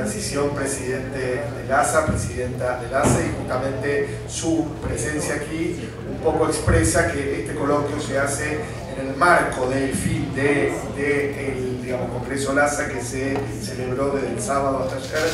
transición presidente de LASA, presidenta de LASA, y justamente su presencia aquí un poco expresa que este coloquio se hace en el marco del fin del Congreso LASA, que se celebró desde el sábado hasta ayer,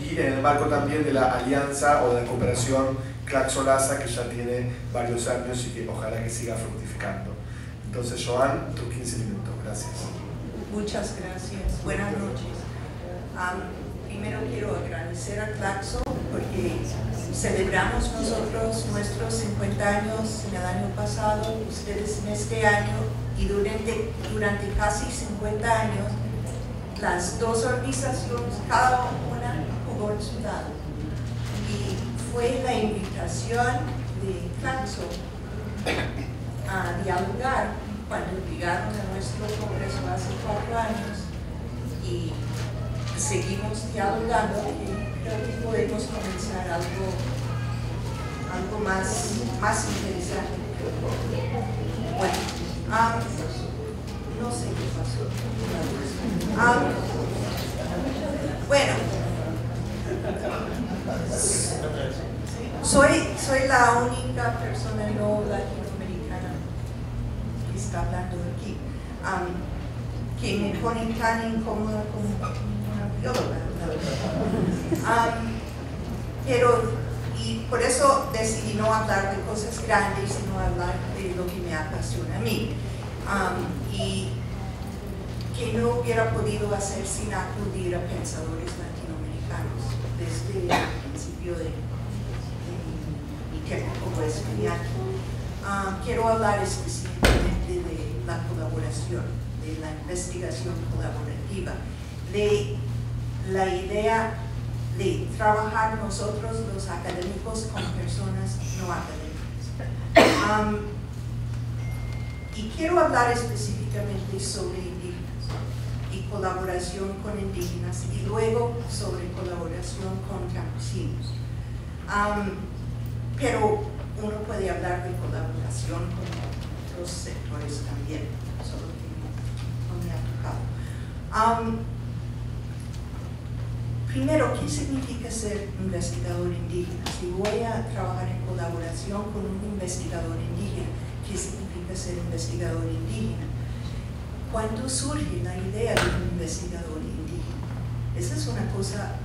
y en el marco también de la alianza o de la cooperación CLACSO LASA, que ya tiene varios años y que ojalá que siga fructificando. Entonces, Joan, tus 15 minutos. Gracias. Muchas gracias. Buenas noches. Primero quiero agradecer a CLACSO porque celebramos nosotros nuestros 50 años en el año pasado, ustedes en este año, y durante casi 50 años las dos organizaciones, cada una jugó en su lado. Y fue la invitación de CLACSO a dialogar cuando llegaron a nuestro congreso hace 4 años, y seguimos dialogando y creo que podemos comenzar algo más interesante. Bueno, no sé qué pasó. Bueno, soy la única persona no latinoamericana que está hablando aquí, que me pone tan incómoda como... pero y por eso decidí no hablar de cosas grandes, sino hablar de lo que me apasiona a mí, y que no hubiera podido hacer sin acudir a pensadores latinoamericanos desde el principio de mi tiempo como estudiante. Quiero hablar específicamente de la colaboración, de la investigación colaborativa, de la idea de trabajar nosotros los académicos con personas no académicas. Y quiero hablar específicamente sobre indígenas y colaboración con indígenas, y luego sobre colaboración con campesinos. Pero uno puede hablar de colaboración con otros sectores también, solo que no me ha tocado. Primero, ¿qué significa ser investigador indígena? Si voy a trabajar en colaboración con un investigador indígena, ¿qué significa ser investigador indígena? ¿Cuándo surge la idea de un investigador indígena? Esa es una cosa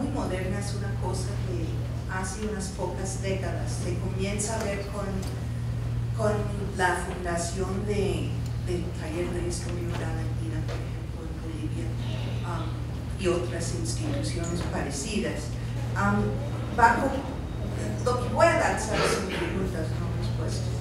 muy moderna, es una cosa que hace unas pocas décadas se comienza a ver con la fundación del Taller de la Historia de la Argentina, por ejemplo, en Bolivia, y otras instituciones parecidas. Bajo lo que voy a lanzar son preguntas, no respuestas.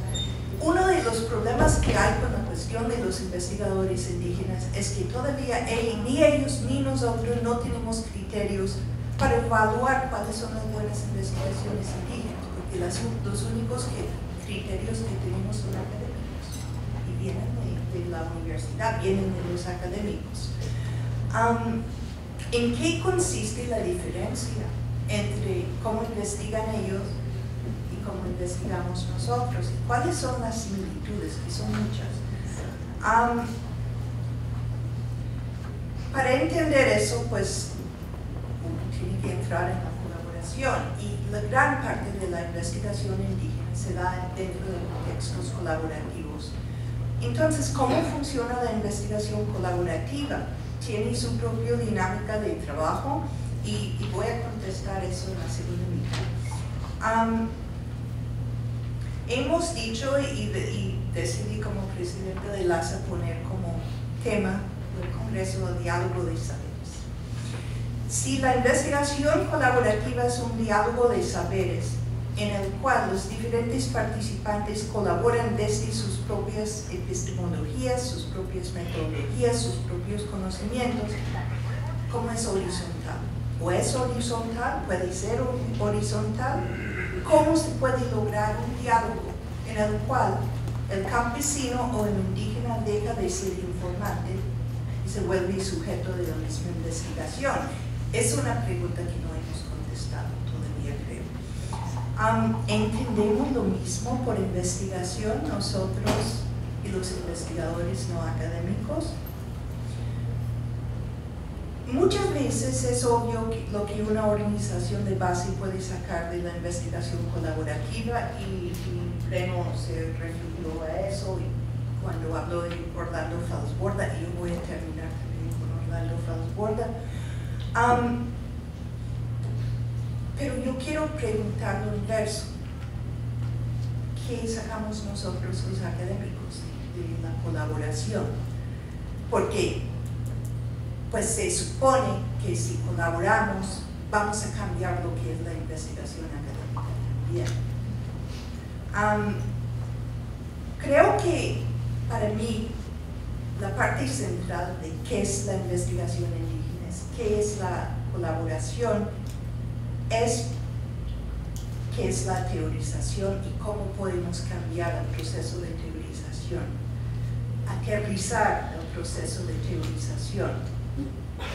Uno de los problemas que hay con la cuestión de los investigadores indígenas es que todavía ni ellos ni nosotros no tenemos criterios para evaluar cuáles son las buenas investigaciones indígenas, porque los únicos criterios que tenemos son académicos, y vienen de la universidad, vienen de los académicos. ¿En qué consiste la diferencia entre cómo investigan ellos y cómo investigamos nosotros? ¿Cuáles son las similitudes? Que son muchas. Para entender eso, pues, uno tiene que entrar en la colaboración, y la gran parte de la investigación indígena se da dentro de contextos colaborativos. Entonces, ¿cómo funciona la investigación colaborativa? Tiene su propia dinámica de trabajo, y voy a contestar eso en la segunda mitad. Hemos dicho, y decidí como presidente de LASA poner como tema del Congreso el diálogo de saberes. Si la investigación colaborativa es un diálogo de saberes en el cual los diferentes participantes colaboran desde sus propias epistemologías, sus propias metodologías, sus propios conocimientos, ¿cómo es horizontal? ¿O es horizontal? ¿Puede ser horizontal? ¿Cómo se puede lograr un diálogo en el cual el campesino o el indígena deja de ser informante y se vuelve sujeto de la misma investigación? Es una pregunta que no hemos contestado todavía, creo. Entendemos lo mismo por investigación nosotros y los investigadores no académicos. Muchas veces es obvio que lo que una organización de base puede sacar de la investigación colaborativa, y Reno se refirió a eso y cuando habló de Orlando Fals Borda, y yo voy a terminar también con Orlando Fals Borda. Pero yo quiero preguntar lo inverso. ¿Qué sacamos nosotros los académicos de la colaboración? Porque pues se supone que si colaboramos vamos a cambiar lo que es la investigación académica también. Creo que para mí la parte central de qué es la investigación indígena, qué es la colaboración, es qué es la teorización y cómo podemos cambiar el proceso de teorización, aterrizar el proceso de teorización,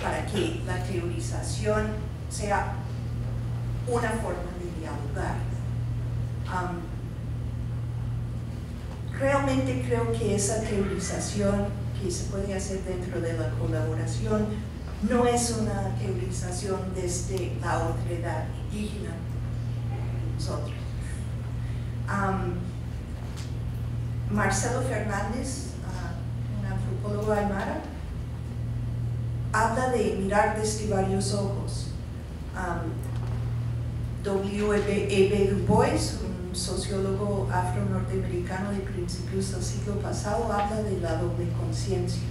para que la teorización sea una forma de dialogar. Realmente creo que esa teorización que se puede hacer dentro de la colaboración no es una teorización desde la autoridad indígena de nosotros. Marcelo Fernández, un antropólogo aymara, habla de mirar desde varios ojos. W. E. B. Du Bois, un sociólogo afro-norteamericano de principios del siglo pasado, habla de la doble conciencia.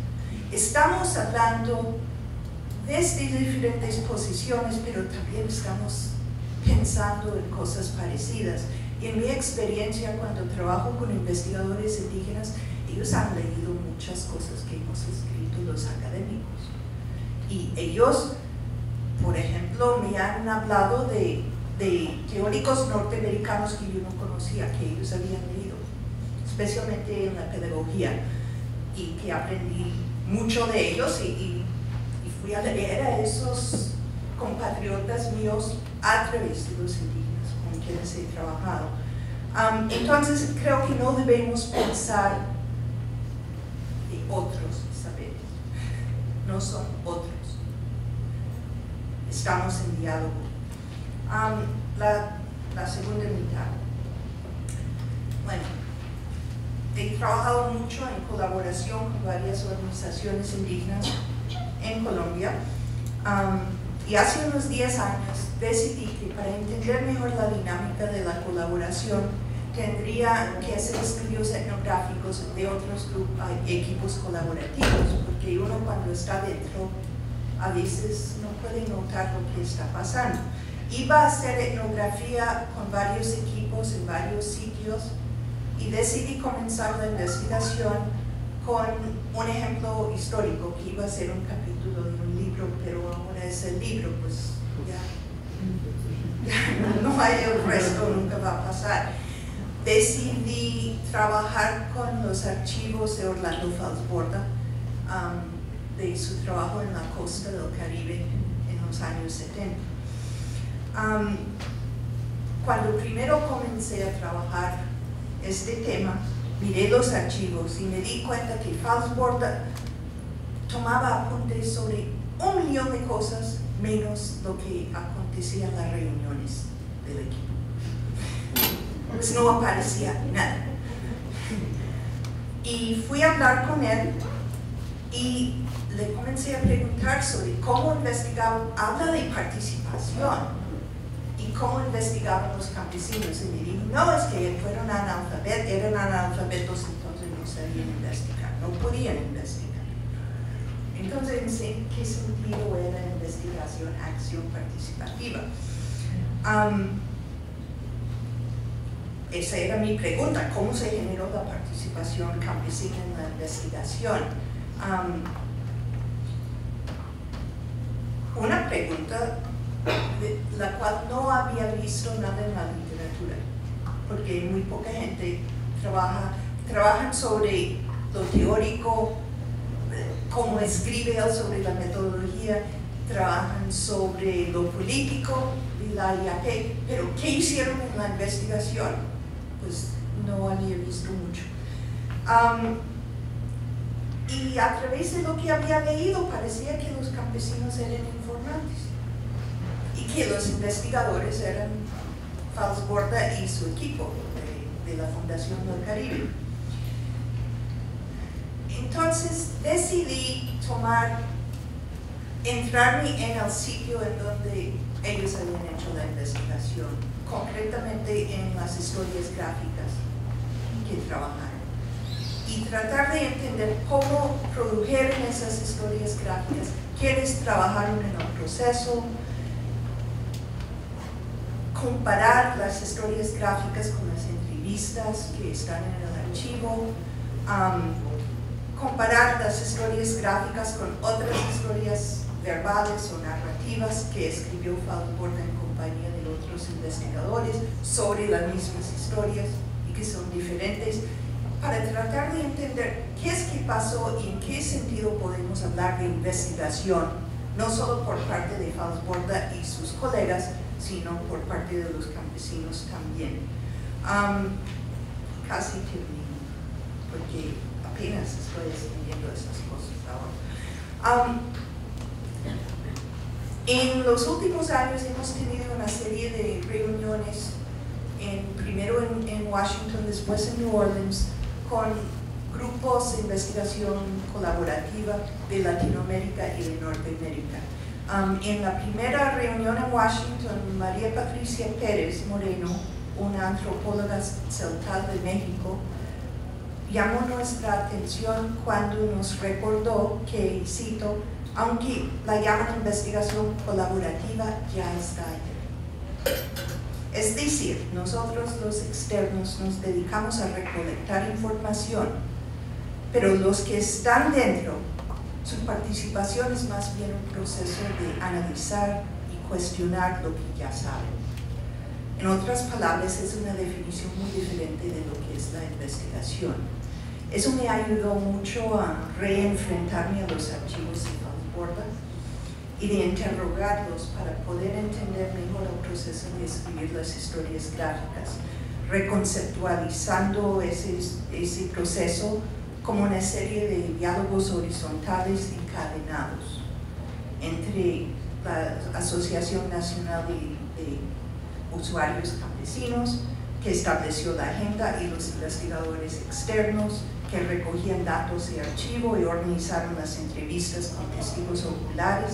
Estamos hablando desde diferentes posiciones, pero también estamos pensando en cosas parecidas. Y en mi experiencia, cuando trabajo con investigadores indígenas, ellos han leído muchas cosas que hemos escrito los académicos. Y ellos, por ejemplo, me han hablado de teóricos norteamericanos que yo no conocía, que ellos habían leído, especialmente en la pedagogía, y que aprendí mucho de ellos, y fui a leer a esos compatriotas míos a través de los indígenas con quienes he trabajado. Entonces, creo que no debemos pensar de otros saberes, no son otros. Estamos en diálogo. La segunda mitad. Bueno, he trabajado mucho en colaboración con varias organizaciones indígenas en Colombia, y hace unos 10 años decidí que para entender mejor la dinámica de la colaboración tendría que hacer estudios etnográficos de otros equipos colaborativos, porque uno cuando está dentro a veces no puede notar lo que está pasando. Iba a hacer etnografía con varios equipos en varios sitios y decidí comenzar la investigación con un ejemplo histórico que iba a ser un capítulo de un libro, pero ahora es el libro, pues ya no hay el resto, nunca va a pasar. Decidí trabajar con los archivos de Orlando Fals Borda, de su trabajo en la costa del Caribe en los años 70. Cuando primero comencé a trabajar este tema, miré los archivos y me di cuenta que Fals Borda tomaba apuntes sobre 1 millón de cosas menos lo que acontecía en las reuniones del equipo. Pues no aparecía nada. Y fui a hablar con él y le comencé a preguntar sobre cómo investigaban, habla de participación, y cómo investigaban los campesinos. Y me dijo, no, es que eran analfabetos, entonces no sabían investigar, no podían investigar. Entonces, ¿en qué sentido era investigación, acción participativa? Esa era mi pregunta, ¿cómo se generó la participación campesina en la investigación? Una pregunta de la cual no había visto nada en la literatura, porque muy poca gente trabaja sobre lo teórico, cómo escribe él sobre la metodología, trabajan sobre lo político y la IAP, pero ¿qué hicieron en la investigación? Pues no había visto mucho. y a través de lo que había leído parecía que los campesinos eran informantes y que los investigadores eran Fals Borda y su equipo de la Fundación del Caribe. Entonces decidí entrarme en el sitio en donde ellos habían hecho la investigación, concretamente en las historias gráficas que trabajaron, y tratar de entender cómo produjeron esas historias gráficas, quiénes trabajaron en el proceso, comparar las historias gráficas con las entrevistas que están en el archivo, comparar las historias gráficas con otras historias verbales o narrativas que escribió Fals Borda en compañía de otros investigadores sobre las mismas historias y que son diferentes, para tratar de entender qué es que pasó y en qué sentido podemos hablar de investigación, no solo por parte de Fals Borda y sus colegas, sino por parte de los campesinos también. Casi termino, porque apenas estoy entendiendo esas cosas ahora. En los últimos años hemos tenido una serie de reuniones, primero en Washington, después en New Orleans, con grupos de investigación colaborativa de Latinoamérica y de Norteamérica. En la primera reunión en Washington, María Patricia Pérez Moreno, una antropóloga celtal de México, llamó nuestra atención cuando nos recordó que, cito, aunque la llaman investigación colaborativa, ya está ahí. Es decir, nosotros los externos nos dedicamos a recolectar información, pero los que están dentro, su participación es más bien un proceso de analizar y cuestionar lo que ya saben. En otras palabras, es una definición muy diferente de lo que es la investigación. Eso me ayudó mucho a reenfrentarme a los archivos de Fals Borda y de interrogarlos para poder entender mejor el proceso de escribir las historias gráficas, reconceptualizando ese proceso como una serie de diálogos horizontales encadenados entre la Asociación Nacional de Usuarios Campesinos, que estableció la agenda, y los investigadores externos, que recogían datos de archivo y organizaron las entrevistas con testigos oculares,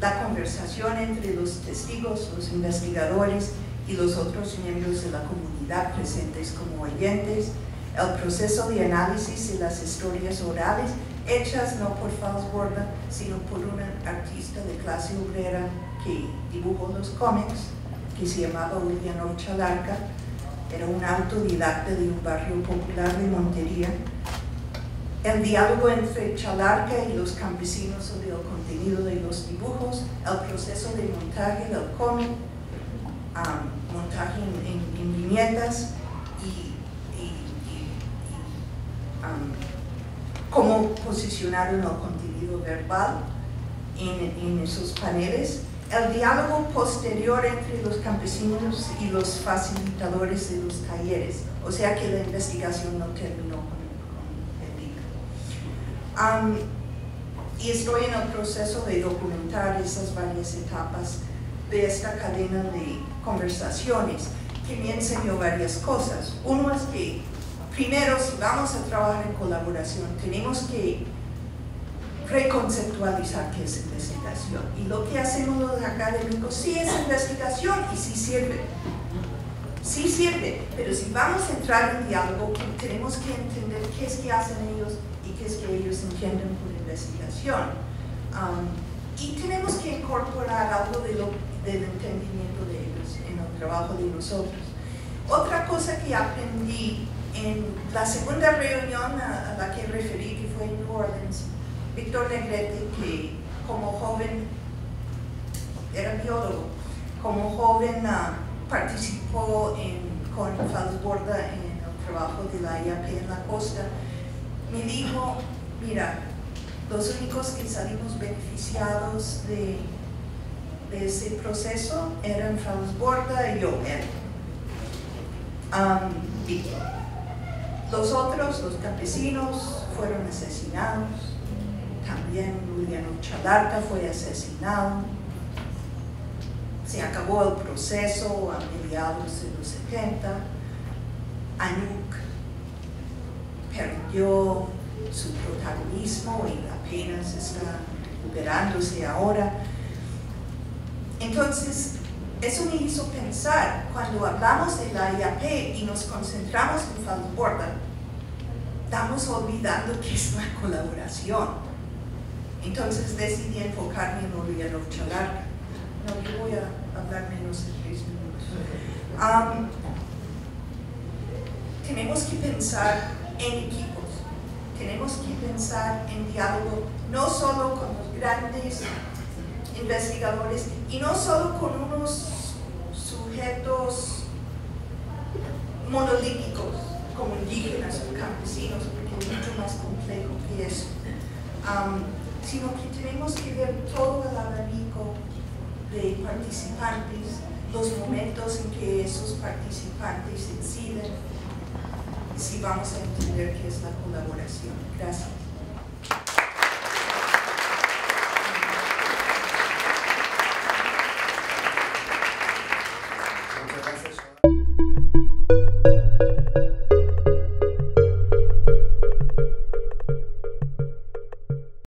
la conversación entre los testigos, los investigadores y los otros miembros de la comunidad presentes como oyentes, el proceso de análisis de las historias orales, hechas no por Fals Borda, sino por un artista de clase obrera que dibujó los cómics, que se llamaba William Chalarca, era un autodidacta de un barrio popular de Montería, el diálogo entre Chalarca y los campesinos sobre el contenido de los dibujos, el proceso de montaje del cómic, montaje en viñetas, y cómo posicionaron el contenido verbal en esos paneles, el diálogo posterior entre los campesinos y los facilitadores de los talleres. O sea que la investigación no terminó con el libro. Y estoy en el proceso de documentar esas varias etapas de esta cadena de conversaciones que me enseñó varias cosas. Uno es que, primero, si vamos a trabajar en colaboración, tenemos que reconceptualizar qué es investigación, y lo que hacemos los académicos sí es investigación y sí sirve, pero si vamos a entrar en diálogo tenemos que entender qué es que hacen ellos y qué es que ellos entienden por investigación, y tenemos que incorporar algo del entendimiento de ellos en el trabajo de nosotros. Otra cosa que aprendí en la segunda reunión a la que referí, que fue en New Orleans, Víctor Negrete, que como joven era biólogo, como joven participó con Fals Borda en el trabajo de la IAP en la costa, me dijo, mira, los únicos que salimos beneficiados de ese proceso eran Fals Borda y yo, Víctor. Dos otros, dos campesinos, fueron asesinados. También William Chalarca fue asesinado. Se acabó el proceso a mediados de los 70. Añuk perdió su protagonismo y apenas está recuperándose ahora. Entonces, eso me hizo pensar, cuando hablamos de la IAP y nos concentramos en Fals Borda, estamos olvidando que es una colaboración. Entonces decidí enfocarme en Orlando Fals. No, yo voy a hablar menos de 3 minutos. Tenemos que pensar en equipos, tenemos que pensar en diálogo, no solo con los grandes investigadores y no solo con unos sujetos monolíticos como indígenas o campesinos, porque es mucho más complejo que eso, sino que tenemos que ver todo el abanico de participantes, los momentos en que esos participantes inciden, si vamos a entender qué es la colaboración. Gracias.